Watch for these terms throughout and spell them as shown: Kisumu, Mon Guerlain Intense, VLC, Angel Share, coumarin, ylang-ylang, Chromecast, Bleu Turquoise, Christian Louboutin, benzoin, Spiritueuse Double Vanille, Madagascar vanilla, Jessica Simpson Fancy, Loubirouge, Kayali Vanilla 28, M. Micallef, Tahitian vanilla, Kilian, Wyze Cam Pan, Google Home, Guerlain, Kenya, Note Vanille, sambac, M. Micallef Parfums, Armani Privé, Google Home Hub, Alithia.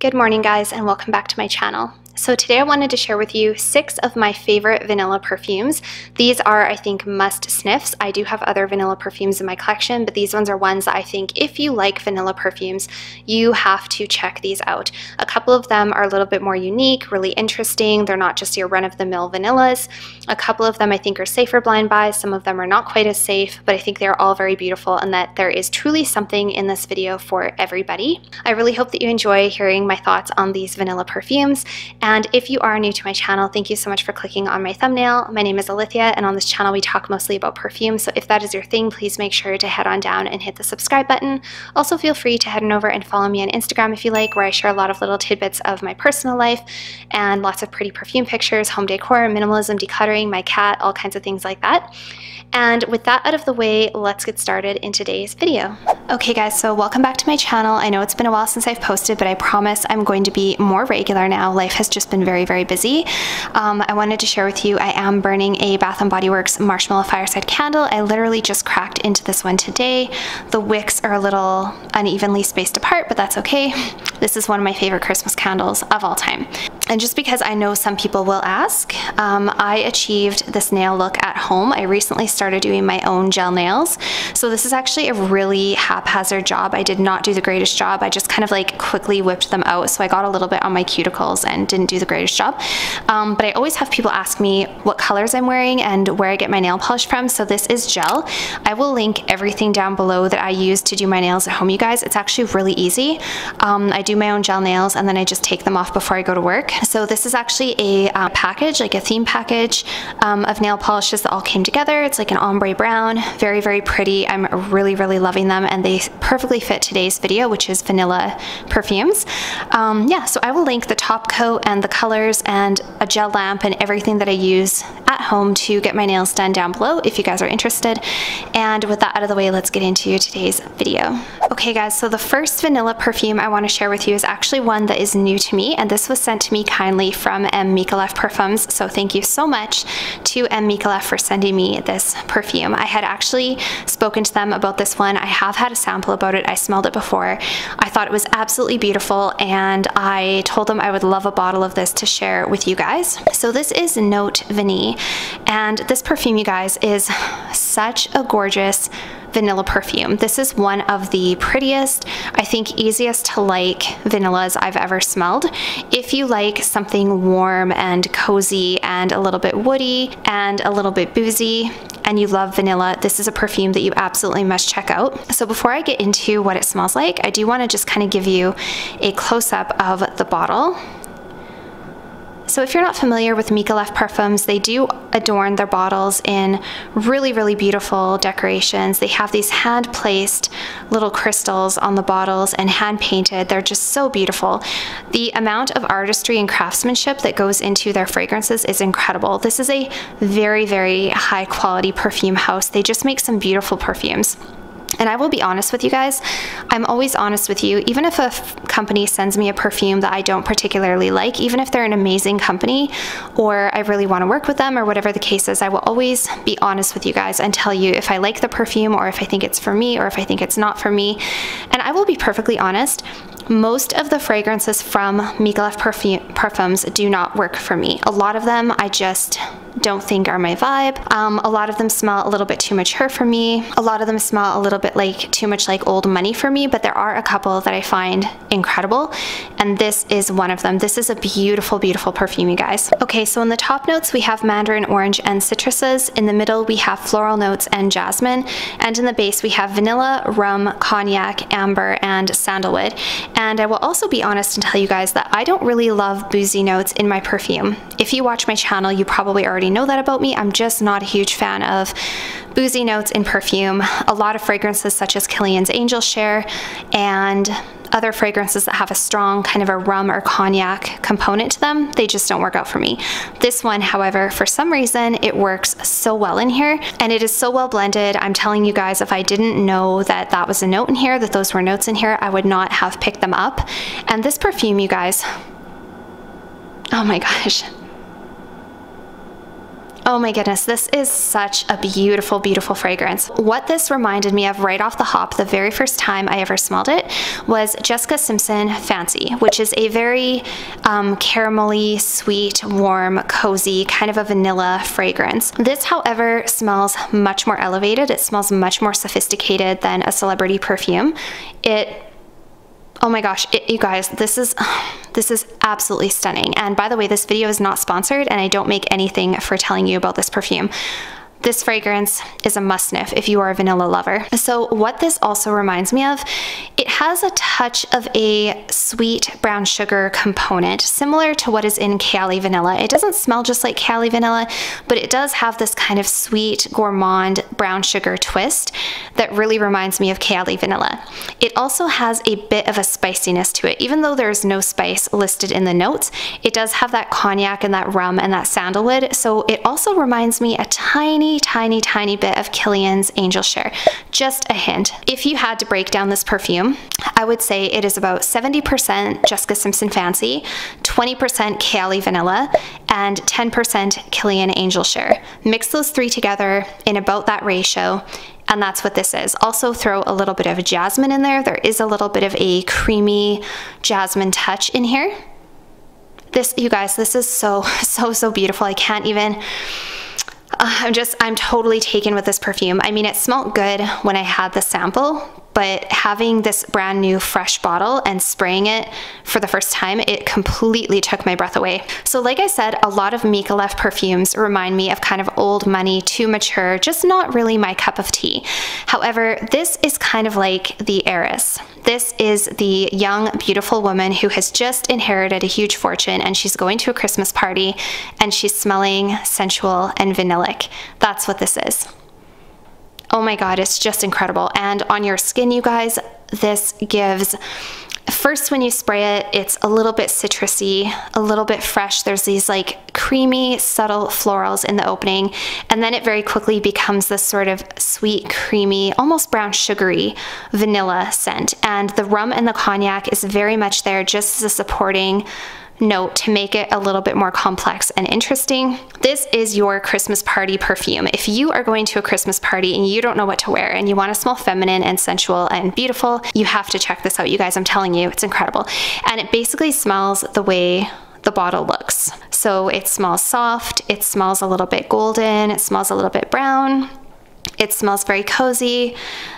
Good morning guys, and welcome back to my channel. So today I wanted to share with you 6 of my favorite vanilla perfumes. These are, I think, must sniffs. I do have other vanilla perfumes in my collection, but these ones are ones that I think if you like vanilla perfumes, you have to check these out. A couple of them are a little bit more unique, really interesting. They're not just your run-of-the-mill vanillas. A couple of them I think are safer blind buys. Some of them are not quite as safe, but I think they're all very beautiful and that there is truly something in this video for everybody. I really hope that you enjoy hearing my thoughts on these vanilla perfumes. And if you are new to my channel, thank you so much for clicking on my thumbnail. My name is Alithia, and on this channel we talk mostly about perfume, so if that is your thing, please make sure to head on down and hit the subscribe button. Also feel free to head on over and follow me on Instagram if you like, where I share a lot of little tidbits of my personal life and lots of pretty perfume pictures, home decor, minimalism, decluttering, my cat, all kinds of things like that. And with that out of the way, let's get started in today's video. Okay guys, so welcome back to my channel. I know it's been a while since I've posted, but I promise I'm going to be more regular now. Life has just been very, very busy. I wanted to share with you, I am burning a Bath & Body Works Marshmallow Fireside Candle. I literally just cracked into this one today. The wicks are a little unevenly spaced apart, but that's okay. This is one of my favorite Christmas candles of all time. And just because I know some people will ask, I achieved this nail look at home. I recently started doing my own gel nails. So this is actually a really haphazard job. I did not do the greatest job. I just kind of like quickly whipped them out. So I got a little bit on my cuticles and didn't do the greatest job. But I always have people ask me what colors I'm wearing and where I get my nail polish from. So this is gel. I will link everything down below that I use to do my nails at home, you guys. It's actually really easy. I do my own gel nails and then I just take them off before I go to work. So this is actually a package, like a theme package of nail polishes that all came together. It's like an ombre brown, very, very pretty. I'm really, really loving them, and they perfectly fit today's video, which is vanilla perfumes. Yeah, so I will link the top coat and the colors and a gel lamp and everything that I use at home to get my nails done down below if you guys are interested. And with that out of the way, let's get into today's video. Okay guys, so the first vanilla perfume I want to share with you is actually one that is new to me, and this was sent to me kindly from M. Micallef Parfums. So thank you so much to M. Micallef for sending me this perfume. I had actually spoken to them about this one. I have had a sample about it. I smelled it before. I thought it was absolutely beautiful, and I told them I would love a bottle of this to share with you guys. So this is Note Vanille, and this perfume, you guys, is such a gorgeous vanilla perfume. This is one of the prettiest, I think easiest to like vanillas I've ever smelled. If you like something warm and cozy and a little bit woody and a little bit boozy and you love vanilla, this is a perfume that you absolutely must check out. So before I get into what it smells like, I do want to just kind of give you a close-up of the bottle. So if you're not familiar with Micallef Parfums, they do adorn their bottles in really, really beautiful decorations. They have these hand-placed little crystals on the bottles and hand-painted. They're just so beautiful. The amount of artistry and craftsmanship that goes into their fragrances is incredible. This is a very, very high-quality perfume house. They just make some beautiful perfumes. And I will be honest with you guys, I'm always honest with you. Even if a company sends me a perfume that I don't particularly like, even if they're an amazing company or I really want to work with them or whatever the case is, I will always be honest with you guys and tell you if I like the perfume or if I think it's for me or if I think it's not for me. And I will be perfectly honest, most of the fragrances from Micallef Parfums do not work for me. A lot of them I just don't think are my vibe. A lot of them smell a little bit too mature for me. A lot of them smell a little bit like too much like old money for me, but there are a couple that I find incredible, and this is one of them. This is a beautiful, beautiful perfume, you guys. Okay, so in the top notes we have mandarin orange and citruses. In the middle we have floral notes and jasmine, and in the base we have vanilla, rum, cognac, amber, and sandalwood. And I will also be honest and tell you guys that I don't really love boozy notes in my perfume. If you watch my channel, you probably already know that about me. I'm just not a huge fan of boozy notes in perfume. A lot of fragrances such as Kilian's Angel Share and other fragrances that have a strong kind of a rum or cognac component to them, they just don't work out for me. This one, however, for some reason, it works so well in here, and it is so well blended. I'm telling you guys, if I didn't know that that was a note in here, that those were notes in here, I would not have picked them up. And this perfume, you guys, oh my gosh. Oh my goodness, this is such a beautiful, beautiful fragrance. What this reminded me of right off the hop, the very first time I ever smelled it, was Jessica Simpson Fancy, which is a very caramelly, sweet, warm, cozy, kind of a vanilla fragrance. This, however, smells much more elevated. It smells much more sophisticated than a celebrity perfume. Oh my gosh, you guys, this is absolutely stunning. And by the way, this video is not sponsored and I don't make anything for telling you about this perfume. This fragrance is a must sniff if you are a vanilla lover. So what this also reminds me of, it has a touch of a sweet brown sugar component, similar to what is in Kayali Vanilla. It doesn't smell just like Kayali Vanilla, but it does have this kind of sweet, gourmand brown sugar twist that really reminds me of Kayali Vanilla. It also has a bit of a spiciness to it. Even though there is no spice listed in the notes, it does have that cognac and that rum and that sandalwood. So it also reminds me a tiny bit of Kilian's Angel Share. Just a hint. If you had to break down this perfume, I would say it is about 70% Jessica Simpson Fancy, 20% Kayali Vanilla, and 10% Kilian Angel Share. Mix those three together in about that ratio, and that's what this is. Also throw a little bit of jasmine in there. There is a little bit of a creamy jasmine touch in here. This, you guys, this is so beautiful. I can't even... I'm totally taken with this perfume. I mean, it smelled good when I had the sample, but having this brand new fresh bottle and spraying it for the first time, it completely took my breath away. So like I said, a lot of Micallef perfumes remind me of kind of old money, too mature, just not really my cup of tea. However, this is kind of like the heiress. This is the young, beautiful woman who has just inherited a huge fortune and she's going to a Christmas party and she's smelling sensual and vanillic. That's what this is. Oh my God, it's just incredible. And on your skin, you guys, this gives... First, when you spray it, it's a little bit citrusy, a little bit fresh. There's these like creamy, subtle florals in the opening, and then it very quickly becomes this sort of sweet, creamy, almost brown sugary vanilla scent. And the rum and the cognac is very much there just as a supporting note to make it a little bit more complex and interesting. This is your Christmas party perfume. If you are going to a Christmas party and you don't know what to wear and you want to smell feminine and sensual and beautiful, you have to check this out, you guys. I'm telling you, it's incredible. And it basically smells the way the bottle looks. So it smells soft, it smells a little bit golden, it smells a little bit brown. It smells very cozy,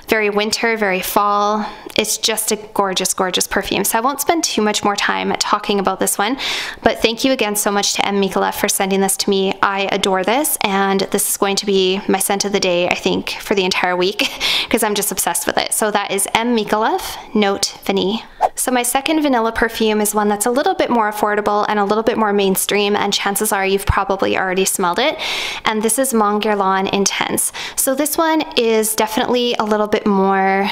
very winter, very fall. It's just a gorgeous, gorgeous perfume. So I won't spend too much more time talking about this one, but thank you again so much to M. Micallef for sending this to me. I adore this, and this is going to be my scent of the day, I think, for the entire week, because I'm just obsessed with it. So that is M. Micallef, Note Vanille. So my second vanilla perfume is one that's a little bit more affordable and a little bit more mainstream, and chances are you've probably already smelled it. And this is Mon Guerlain Intense. So this one is definitely a little bit more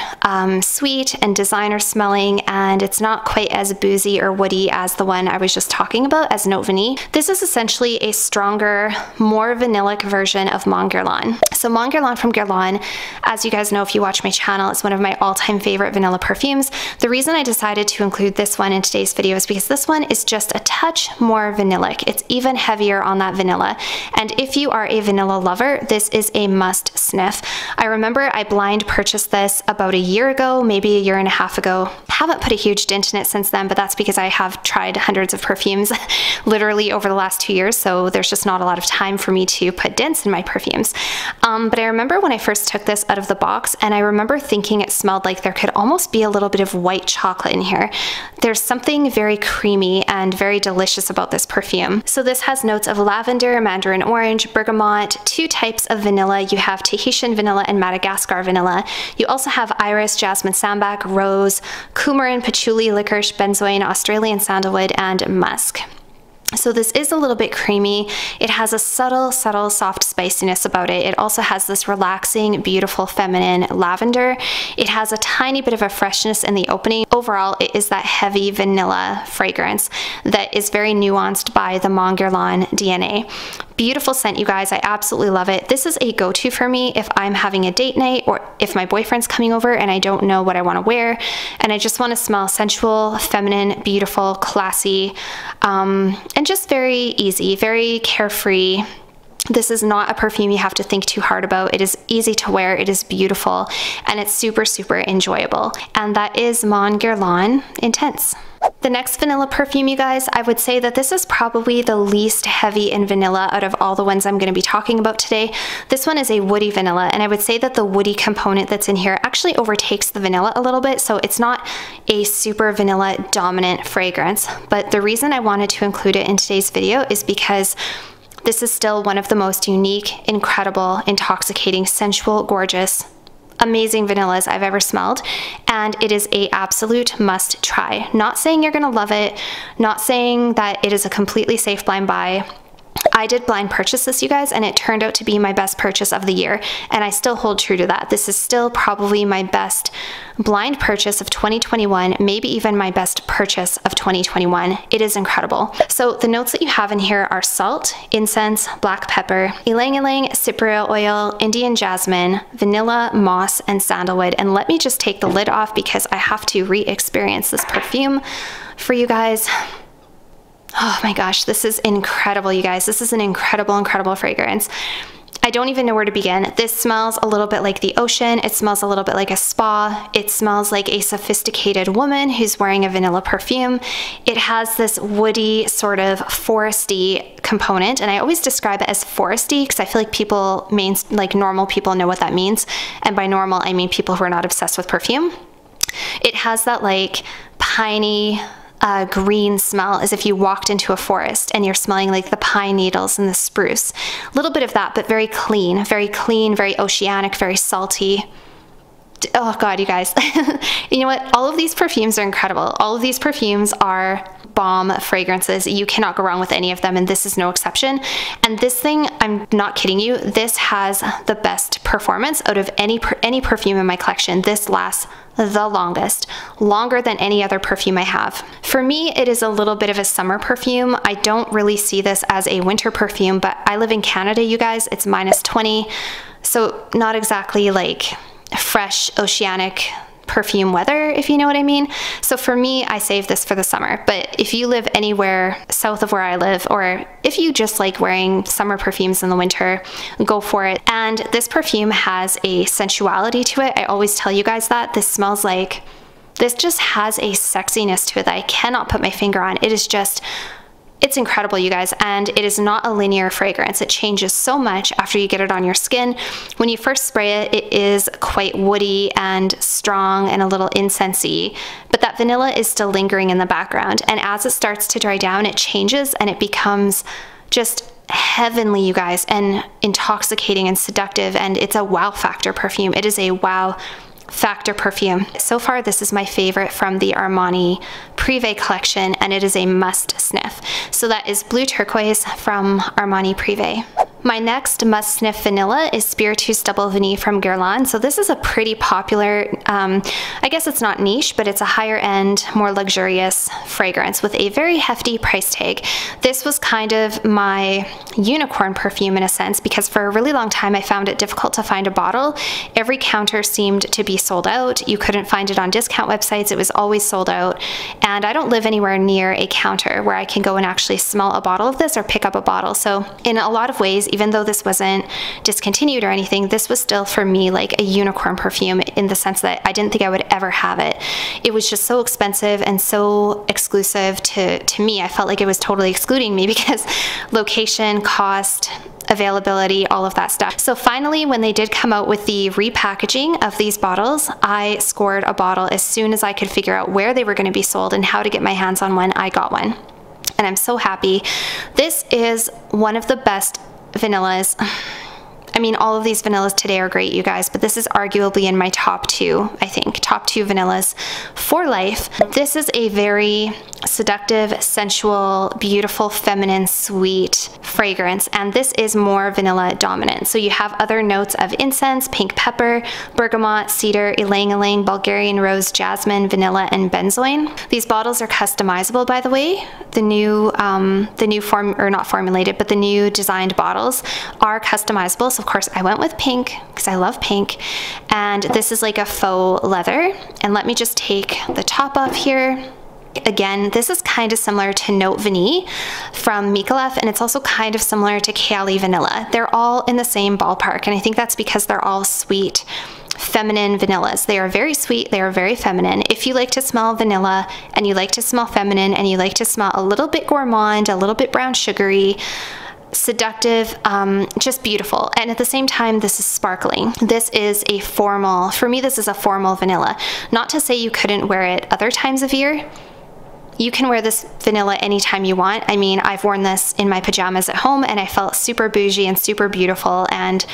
sweet and designer smelling, and it's not quite as boozy or woody as the one I was just talking about as Note Vanille. This is essentially a stronger, more vanillic version of Mon Guerlain. So Mon Guerlain from Guerlain, as you guys know if you watch my channel, it's one of my all-time favorite vanilla perfumes. The reason I decided to include this one in today's video is because this one is just a touch more vanillic. It's even heavier on that vanilla, and if you are a vanilla lover, this is a must sniff. I remember I blind purchased this about a year ago, maybe a year and a half ago. Haven't put a huge dent in it since then, but that's because I have tried hundreds of perfumes literally over the last 2 years, so there's just not a lot of time for me to put dents in my perfumes. But I remember when I first took this out of the box, and I remember thinking it smelled like there could almost be a little bit of white chocolate in here. There's something very creamy and very delicious about this perfume. So this has notes of lavender, mandarin orange, bergamot, two types of vanilla. You have Tahitian vanilla and Madagascar vanilla. You also have iris, jasmine, sambac, rose, coumarin, patchouli, licorice, benzoin, Australian sandalwood, and musk. So this is a little bit creamy. It has a subtle soft spiciness about it. It also has this relaxing, beautiful, feminine lavender. It has a tiny bit of a freshness in the opening. Overall, it is that heavy vanilla fragrance that is very nuanced by the Mon Guerlain DNA. Beautiful scent, you guys. I absolutely love it. This is a go-to for me if I'm having a date night or if my boyfriend's coming over and I don't know what I want to wear and I just want to smell sensual, feminine, beautiful, classy, and just very easy, very carefree, This is not a perfume you have to think too hard about. It is easy to wear, it is beautiful, and it's super, super enjoyable. And that is Mon Guerlain Intense. The next vanilla perfume, you guys, I would say that this is probably the least heavy in vanilla out of all the ones I'm going to be talking about today. This one is a woody vanilla, and I would say that the woody component that's in here actually overtakes the vanilla a little bit, so it's not a super vanilla dominant fragrance. But the reason I wanted to include it in today's video is because this is still one of the most unique, incredible, intoxicating, sensual, gorgeous, amazing vanillas I've ever smelled, and it is an absolute must try. Not saying you're gonna love it, not saying that it is a completely safe blind buy. I did blind purchase this, you guys, and it turned out to be my best purchase of the year, and I still hold true to that. This is still probably my best blind purchase of 2021, maybe even my best purchase of 2021. It is incredible. So the notes that you have in here are salt, incense, black pepper, ylang-ylang, cypria oil, Indian jasmine, vanilla, moss, and sandalwood. And let me just take the lid off because I have to re-experience this perfume for you guys. Oh my gosh, this is incredible, you guys. This is an incredible, incredible fragrance. I don't even know where to begin. This smells a little bit like the ocean. It smells a little bit like a spa. It smells like a sophisticated woman who's wearing a vanilla perfume. It has this woody, sort of foresty component, and I always describe it as foresty because I feel like people, like normal people, know what that means. And by normal, I mean people who are not obsessed with perfume. It has that like piney, a green smell, as if you walked into a forest and you're smelling like the pine needles and the spruce. A little bit of that, but very clean, very clean, very oceanic, very salty. Oh God, you guys. You know what? All of these perfumes are incredible. All of these perfumes are bomb fragrances. You cannot go wrong with any of them, and this is no exception. And this thing, I'm not kidding you, this has the best performance out of any perfume in my collection. This lasts the longest, longer than any other perfume I have. For me, it is a little bit of a summer perfume. I don't really see this as a winter perfume, but I live in Canada, you guys. It's -20, so not exactly like fresh oceanic perfume weather, if you know what I mean. So for me, I save this for the summer. But if you live anywhere south of where I live, or if you just like wearing summer perfumes in the winter, go for it. And this perfume has a sensuality to it. I always tell you guys that. This smells like, this just has a sexiness to it that I cannot put my finger on. It is just, it's incredible, you guys, and it is not a linear fragrance. It changes so much after you get it on your skin. When you first spray it, it is quite woody and strong and a little incensey, but that vanilla is still lingering in the background. And as it starts to dry down, it changes and it becomes just heavenly, you guys, and intoxicating and seductive, and it's a wow factor perfume. It is a wow factor perfume. So far, this is my favorite from the Armani Privé collection, and it is a must sniff. So that is Blue Turquoise from Armani Privé. My next must sniff vanilla is Spiritueuse Double Vanille from Guerlain. So this is a pretty popular, I guess it's not niche, but it's a higher end, more luxurious fragrance with a very hefty price tag. This was kind of my unicorn perfume in a sense, because for a really long time I found it difficult to find a bottle. Every counter seemed to be sold out. You couldn't find it on discount websites. It was always sold out. And I don't live anywhere near a counter where I can go and actually smell a bottle of this or pick up a bottle. So in a lot of ways, even though this wasn't discontinued or anything, this was still for me like a unicorn perfume in the sense that I didn't think I would ever have it. It was just so expensive and so exclusive to me. I felt like it was totally excluding me because location, cost, availability, all of that stuff. So finally, when they did come out with the repackaging of these bottles, I scored a bottle as soon as I could figure out where they were going to be sold and how to get my hands on one. I got one, and I'm so happy. This is one of the best vanillas. I mean, all of these vanillas today are great, you guys, but this is arguably in my top two, I think, top two vanillas for life. This is a very seductive, sensual, beautiful, feminine, sweet fragrance, and this is more vanilla dominant. So you have other notes of incense, pink pepper, bergamot, cedar, ylang-ylang, Bulgarian rose, jasmine, vanilla, and benzoin. These bottles are customizable, by the way. The new designed bottles are customizable. So of course I went with pink because I love pink, and this is like a faux leather. And let me just take the top off here. Again, this is kind of similar to Note Vanille from Micallef, and it's also kind of similar to Kayali Vanilla. They're all in the same ballpark, and I think that's because they're all sweet, feminine vanillas. They are very sweet, they are very feminine. If you like to smell vanilla, and you like to smell feminine, and you like to smell a little bit gourmand, a little bit brown sugary, seductive, just beautiful. And at the same time, this is sparkling. This is a formal, for me, this is a formal vanilla. Not to say you couldn't wear it other times of year. You can wear this vanilla anytime you want. I mean, I've worn this in my pajamas at home and I felt super bougie and super beautiful, and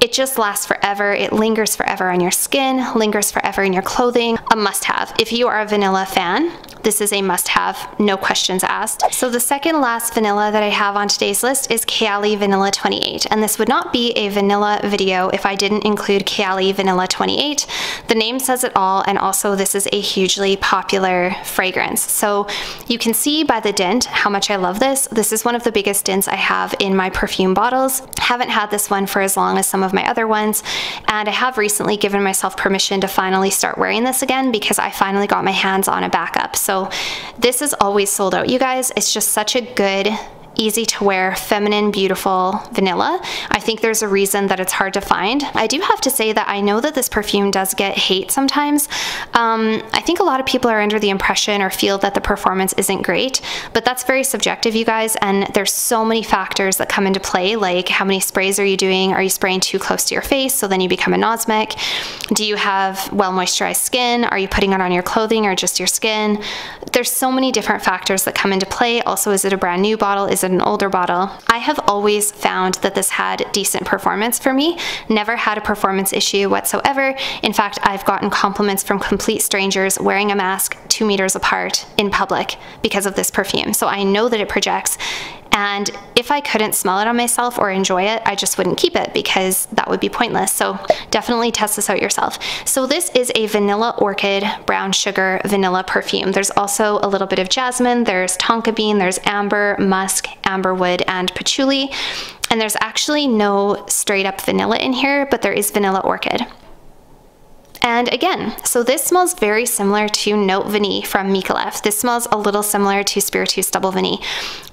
it just lasts forever. It lingers forever on your skin, lingers forever in your clothing. A must-have. If you are a vanilla fan, this is a must-have, no questions asked. So the second last vanilla that I have on today's list is Kayali Vanilla 28. And this would not be a vanilla video if I didn't include Kayali Vanilla 28. The name says it all, and also this is a hugely popular fragrance. So you can see by the dent how much I love this. This is one of the biggest dents I have in my perfume bottles. Haven't had this one for as long as some of my other ones, and I have recently given myself permission to finally start wearing this again because I finally got my hands on a backup. So this is always sold out, you guys. It's just such a good, easy to wear, feminine, beautiful vanilla. I think there's a reason that it's hard to find. I do have to say that I know that this perfume does get hate sometimes. I think a lot of people are under the impression or feel that the performance isn't great, but that's very subjective, you guys, and there's so many factors that come into play, like how many sprays are you doing? Are you spraying too close to your face so then you become a nosmic? Do you have well moisturized skin? Are you putting it on your clothing or just your skin? There's so many different factors that come into play. Also, is it a brand new bottle? Is an older bottle? I have always found that this had decent performance for me. Never had a performance issue whatsoever. In fact, I've gotten compliments from complete strangers wearing a mask 2 meters apart in public because of this perfume. So I know that it projects. And if I couldn't smell it on myself or enjoy it, I just wouldn't keep it because that would be pointless. So definitely test this out yourself. So this is a vanilla orchid brown sugar vanilla perfume. There's also a little bit of jasmine, there's tonka bean, there's amber, musk, amberwood, and patchouli. And there's actually no straight up vanilla in here, but there is vanilla orchid. And again, so this smells very similar to Note Vanille from Micallef. This smells a little similar to Spiritueuse Double Vanille.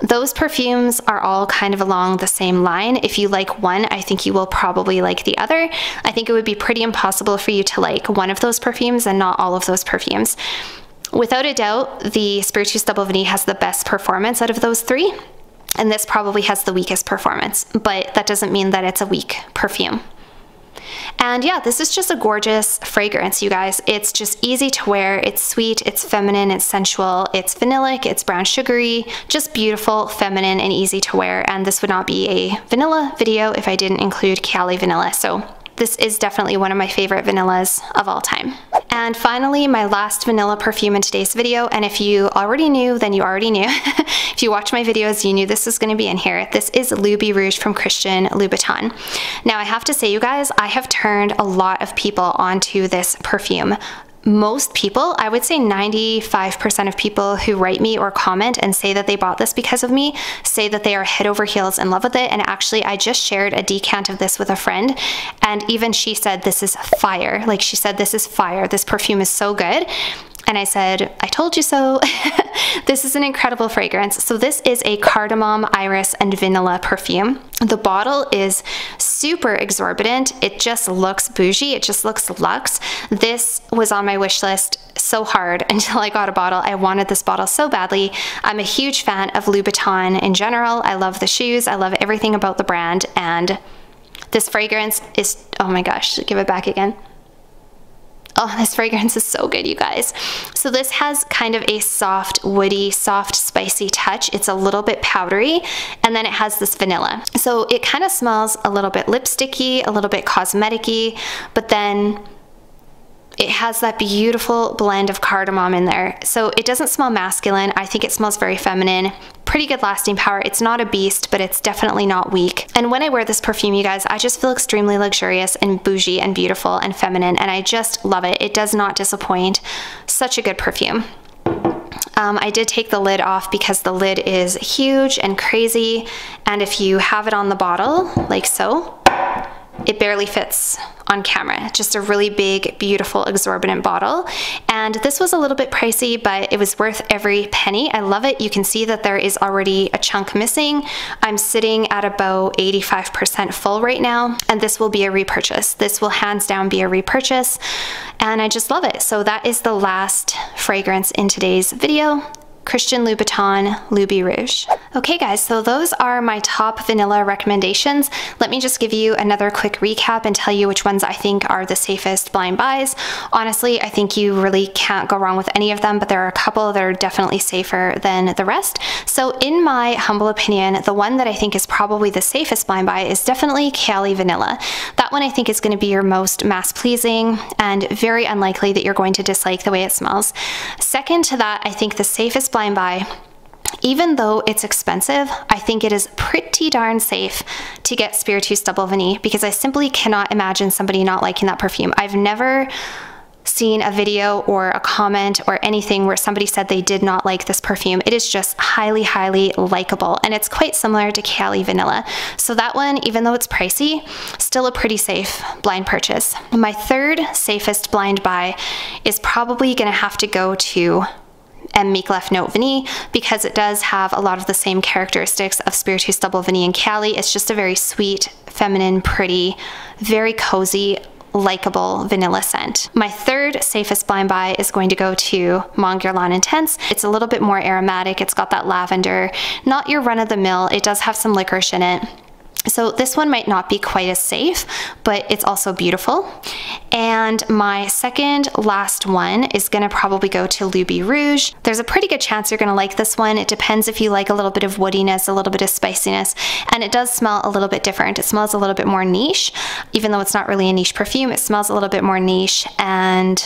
Those perfumes are all kind of along the same line. If you like one, I think you will probably like the other. I think it would be pretty impossible for you to like one of those perfumes and not all of those perfumes. Without a doubt, the Spiritueuse Double Vanille has the best performance out of those three, and this probably has the weakest performance, but that doesn't mean that it's a weak perfume. And yeah, this is just a gorgeous fragrance, you guys. It's just easy to wear, it's sweet, it's feminine, it's sensual, it's vanillic, it's brown sugary, just beautiful, feminine, and easy to wear. And this would not be a vanilla video if I didn't include Kayali Vanilla. So this is definitely one of my favorite vanillas of all time. And finally, my last vanilla perfume in today's video, and if you already knew, then you already knew. If you watch my videos, you knew this was going to be in here. This is Loubirouge from Christian Louboutin. Now, I have to say, you guys, I have turned a lot of people onto this perfume. Most people, I would say 95% of people who write me or comment and say that they bought this because of me, say that they are head over heels in love with it. And actually, I just shared a decant of this with a friend, and even she said, this is fire. Like, she said, this is fire. This perfume is so good. And I said, I told you so. This is an incredible fragrance. So this is a cardamom, iris, and vanilla perfume. The bottle is super exorbitant. It just looks bougie. It just looks luxe. This was on my wish list so hard until I got a bottle. I wanted this bottle so badly. I'm a huge fan of Louboutin in general. I love the shoes. I love everything about the brand. And this fragrance is, oh my gosh, give it back again. Oh, this fragrance is so good, you guys. So this has kind of a soft, woody, soft, spicy touch. It's a little bit powdery, and then it has this vanilla. So it kind of smells a little bit lipsticky, a little bit cosmetic-y, but then it has that beautiful blend of cardamom in there. So it doesn't smell masculine. I think it smells very feminine. Pretty good lasting power. It's not a beast, but it's definitely not weak. And when I wear this perfume, you guys, I just feel extremely luxurious and bougie and beautiful and feminine, and I just love it. It does not disappoint. Such a good perfume. I did take the lid off because the lid is huge and crazy, and if you have it on the bottle, like so, It barely fits on camera. Just a really big, beautiful, exorbitant bottle. And this was a little bit pricey, but it was worth every penny. I love it. You can see that there is already a chunk missing. I'm sitting at about 85% full right now, and this will be a repurchase. This will hands down be a repurchase, and I just love it. So that is the last fragrance in today's video. Christian Louboutin Loubirouge. Okay guys, so those are my top vanilla recommendations. Let me just give you another quick recap and tell you which ones I think are the safest blind buys. Honestly, I think you really can't go wrong with any of them, but there are a couple that are definitely safer than the rest. So in my humble opinion, the one that I think is probably the safest blind buy is definitely Kayali Vanilla. That one I think is going to be your most mass-pleasing and very unlikely that you're going to dislike the way it smells. Second to that, I think the safest blind buy, even though it's expensive, I think it is pretty darn safe to get Spiritueuse Double Vanille, because I simply cannot imagine somebody not liking that perfume. I've never seen a video or a comment or anything where somebody said they did not like this perfume. It is just highly, highly likable, and it's quite similar to Kayali Vanilla. So that one, even though it's pricey, still a pretty safe blind purchase. My third safest blind buy is probably going to have to go to M. Micallef Note Vanille, because it does have a lot of the same characteristics of Spiritueuse Double Vanille and Kayali. It's just a very sweet, feminine, pretty, very cozy, likable vanilla scent. My third safest blind buy is going to go to Mon Guerlain Intense. It's a little bit more aromatic. It's got that lavender, not your run-of-the-mill. It does have some licorice in it. So this one might not be quite as safe, but it's also beautiful. And my second last one is going to probably go to Loubirouge. There's a pretty good chance you're going to like this one. It depends if you like a little bit of woodiness, a little bit of spiciness, and it does smell a little bit different. It smells a little bit more niche, even though it's not really a niche perfume. It smells a little bit more niche, and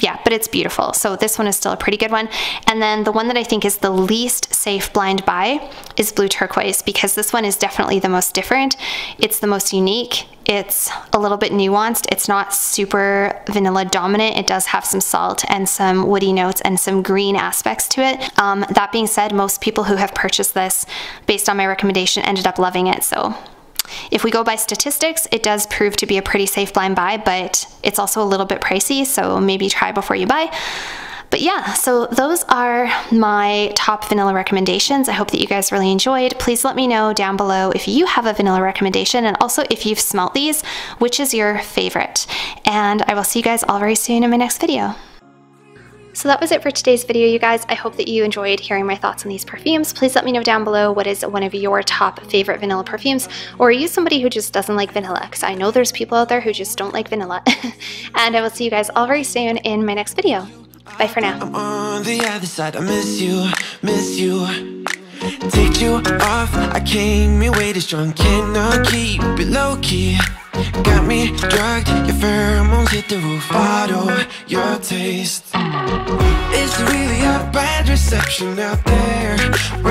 yeah, but it's beautiful. So this one is still a pretty good one. And then the one that I think is the least safe blind buy is Blue Turquoise, because this one is definitely the most different. It's the most unique. It's a little bit nuanced. It's not super vanilla dominant. It does have some salt and some woody notes and some green aspects to it. That being said, most people who have purchased this based on my recommendation ended up loving it. So if we go by statistics, it does prove to be a pretty safe blind buy, but it's also a little bit pricey, so maybe try before you buy. But yeah, so those are my top vanilla recommendations. I hope that you guys really enjoyed. Please let me know down below if you have a vanilla recommendation, and also if you've smelt these, which is your favorite. And I will see you guys all very soon in my next video. So that was it for today's video, you guys. I hope that you enjoyed hearing my thoughts on these perfumes. Please let me know down below what is one of your top favorite vanilla perfumes, or are you somebody who just doesn't like vanilla? Because I know there's people out there who just don't like vanilla. And I will see you guys all very soon in my next video. Bye for now. I'm on the other side. I miss you. Take you off. I came your way too strong. Cannot keep it low key. Got me drugged, your pheromones hit the roof. Bottle, your taste. It's really a bad reception out there.